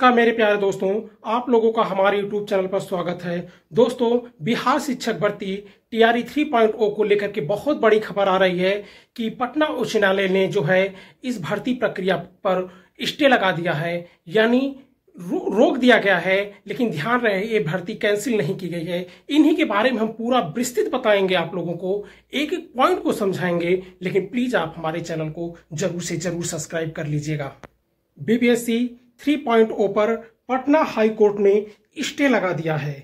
का मेरे प्यारे दोस्तों, आप लोगों का हमारे YouTube चैनल पर स्वागत है। दोस्तों, बिहार शिक्षक भर्ती TRE 3.0 को लेकर के बहुत बड़ी खबर आ रही है कि पटना उच्च न्यायालय ने जो है इस भर्ती प्रक्रिया पर स्टे लगा दिया है, यानी रोक दिया गया है। लेकिन ध्यान रहे, ये भर्ती कैंसिल नहीं की गई है। इन्हीं के बारे में हम पूरा विस्तृत बताएंगे, आप लोगों को एक एक पॉइंट को समझाएंगे। लेकिन प्लीज आप हमारे चैनल को जरूर से जरूर सब्सक्राइब कर लीजिएगा। बीपीएससी 3.0 पर पटना हाई कोर्ट ने स्टे लगा दिया है,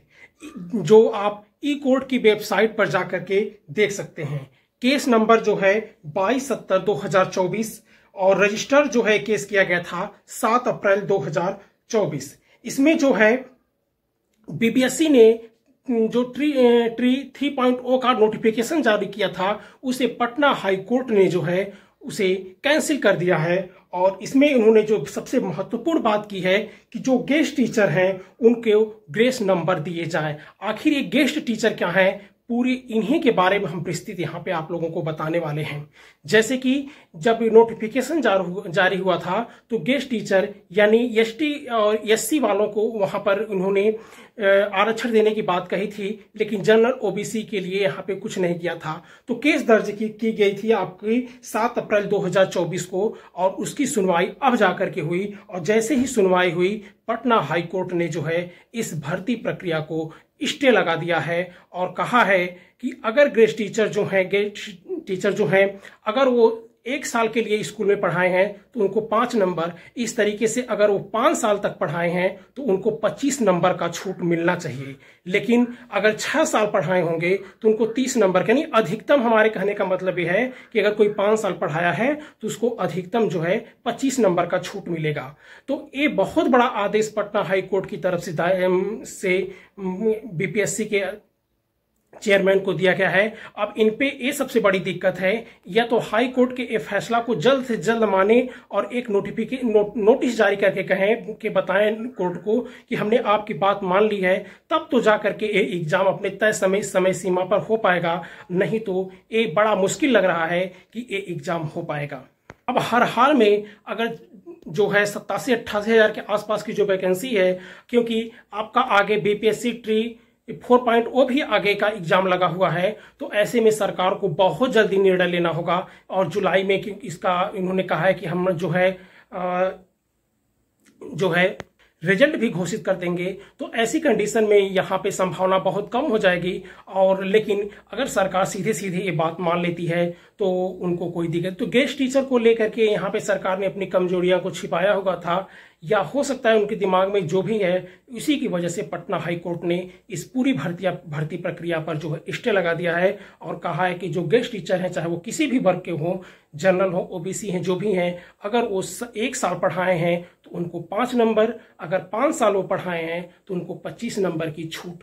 जो आप ई कोर्ट की वेबसाइट पर जाकर के देख सकते हैं। केस नंबर जो है 22/70/2024 और रजिस्टर जो है केस किया गया था 7 अप्रैल 2024। इसमें जो है बीबीएससी ने जो ट्री 3.0 का नोटिफिकेशन जारी किया था, उसे पटना हाई कोर्ट ने जो है उसे कैंसिल कर दिया है। और इसमें उन्होंने जो सबसे महत्वपूर्ण बात की है कि जो गेस्ट टीचर हैं उनके ग्रेस नंबर दिए जाएं। आखिर ये गेस्ट टीचर क्या हैं, पूरी इन्हीं के बारे में हम विस्तृत यहाँ पे आप लोगों को बताने वाले हैं। जैसे कि जब नोटिफिकेशन जारी हुआ था तो गेस्ट टीचर यानी एसटी और एससी वालों को वहाँ पर उन्होंने आरक्षण देने की बात कही थी, लेकिन जनरल ओबीसी के लिए यहाँ पे कुछ नहीं किया था। तो केस दर्ज की गई थी आपकी 7 अप्रैल 2024 को, और उसकी सुनवाई अब जाकर के हुई। और जैसे ही सुनवाई हुई, पटना हाई कोर्ट ने जो है इस भर्ती प्रक्रिया को स्टे लगा दिया है और कहा है कि अगर गेस्ट टीचर जो हैं अगर वो 1 साल के लिए स्कूल में पढ़ाए हैं तो उनको 5 नंबर, इस तरीके से अगर वो 5 साल तक पढ़ाए हैं तो उनको 25 नंबर का छूट मिलना चाहिए। लेकिन अगर 6 साल पढ़ाए होंगे तो उनको 30 नंबर, यानी अधिकतम। हमारे कहने का मतलब यह है कि अगर कोई 5 साल पढ़ाया है तो उसको अधिकतम जो है 25 नंबर का छूट मिलेगा। तो ये बहुत बड़ा आदेश पटना हाईकोर्ट की तरफ से बीपीएससी के चेयरमैन को दिया गया है। अब इन पे ये सबसे बड़ी दिक्कत है, या तो हाई कोर्ट के ये फैसला को जल्द से जल्द माने और एक नोटिस जारी करके कहें कि बताएं कोर्ट को कि हमने आपकी बात मान ली है, तब तो जा करके ये एग्जाम अपने तय समय सीमा पर हो पाएगा। नहीं तो ये बड़ा मुश्किल लग रहा है कि ये एग्जाम हो पाएगा। अब हर हाल में अगर जो है 87-88 हज़ार के आसपास की जो वैकेंसी है, क्योंकि आपका आगे बीपीएससी ट्री 4.0 भी आगे का एग्जाम लगा हुआ है, तो ऐसे में सरकार को बहुत जल्दी निर्णय लेना होगा। और जुलाई में इसका इन्होंने कहा है कि हम जो है रिजल्ट भी घोषित कर देंगे। तो ऐसी कंडीशन में यहाँ पे संभावना बहुत कम हो जाएगी। और लेकिन अगर सरकार सीधे सीधे ये बात मान लेती है तो उनको कोई दिक्कत। तो गेस्ट टीचर को लेकर के यहाँ पे सरकार ने अपनी कमजोरियां को छिपाया होगा था, या हो सकता है उनके दिमाग में जो भी है उसी की वजह से पटना हाई कोर्ट ने इस पूरी भर्ती प्रक्रिया पर जो है स्टे लगा दिया है। और कहा है कि जो गेस्ट टीचर हैं, चाहे वो किसी भी वर्ग के हों, जनरल हो, ओबीसी हैं, जो भी हैं, अगर वो 1 साल पढ़ाए हैं तो उनको 5 नंबर, अगर 5 साल वो पढ़ाए हैं तो उनको 25 नंबर की छूट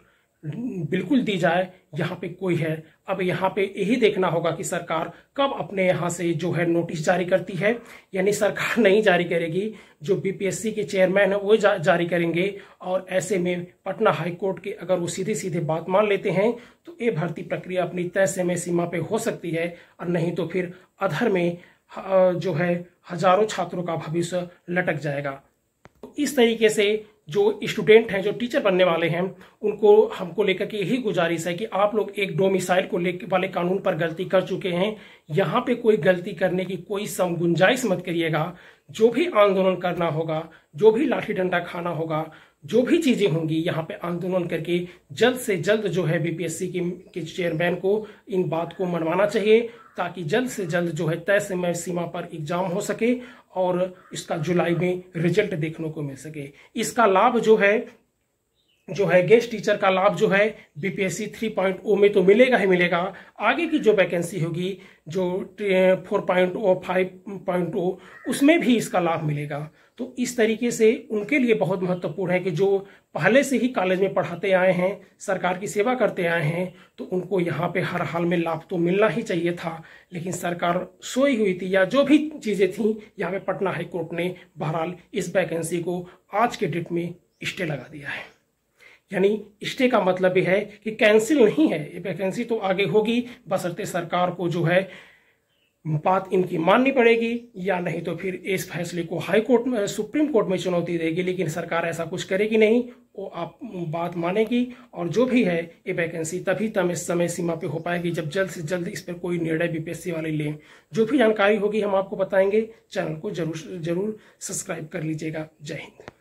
बिल्कुल दी जाए। यहाँ पे कोई है। अब यहाँ पे यही देखना होगा कि सरकार कब अपने यहाँ से जो है नोटिस जारी करती है, यानी सरकार नहीं जारी करेगी, जो बीपीएससी के चेयरमैन है वो जारी करेंगे। और ऐसे में पटना हाई कोर्ट के अगर वो सीधे सीधे बात मान लेते हैं तो ये भर्ती प्रक्रिया अपनी तय समय सीमा पे हो सकती है। और नहीं तो फिर अधर में जो है हजारों छात्रों का भविष्य लटक जाएगा। तो इस तरीके से जो स्टूडेंट हैं, जो टीचर बनने वाले हैं, उनको हमको लेकर के यही गुजारिश है कि आप लोग एक डोमिसाइल को लेकर वाले कानून पर गलती कर चुके हैं, यहाँ पे कोई गलती करने की कोई गुंजाइश मत करिएगा। जो भी आंदोलन करना होगा, जो भी लाठी डंडा खाना होगा, जो भी चीज़ें होंगी, यहाँ पे आंदोलन करके जल्द से जल्द जो है बीपीएससी के चेयरमैन को इन बात को मनवाना चाहिए, ताकि जल्द से जल्द जो है तय समय सीमा पर एग्जाम हो सके और इसका जुलाई में रिजल्ट देखने को मिल सके। इसका लाभ जो है गेस्ट टीचर का लाभ जो है बीपीएससी 3.0 में तो मिलेगा ही मिलेगा। आगे की जो वैकेंसी होगी, जो 4.0, 5.0, उसमें भी इसका लाभ मिलेगा। तो इस तरीके से उनके लिए बहुत महत्वपूर्ण है कि जो पहले से ही कॉलेज में पढ़ाते आए हैं, सरकार की सेवा करते आए हैं, तो उनको यहाँ पे हर हाल में लाभ तो मिलना ही चाहिए था। लेकिन सरकार सोई हुई थी, या जो भी चीज़ें थीं, यहाँ पे पटना हाईकोर्ट ने बहरहाल इस वैकेंसी को आज के डेट में स्टे लगा दिया है। यानी स्टे का मतलब यह है कि कैंसिल नहीं है, ये वैकेंसी तो आगे होगी, बशर्ते सरकार को जो है बात इनकी माननी पड़ेगी या नहीं तो फिर इस फैसले को हाई कोर्ट में सुप्रीम कोर्ट में चुनौती देगी। लेकिन सरकार ऐसा कुछ करेगी नहीं, वो आप बात मानेगी और जो भी है ये वैकेंसी तभी तक समय सीमा पे हो पाएगी जब जल्द से जल्द इस पर कोई निर्णय बीपीएससी वाले लें। जो भी जानकारी होगी हम आपको बताएंगे। चैनल को जरूर सब्सक्राइब कर लीजिएगा। जय हिंद।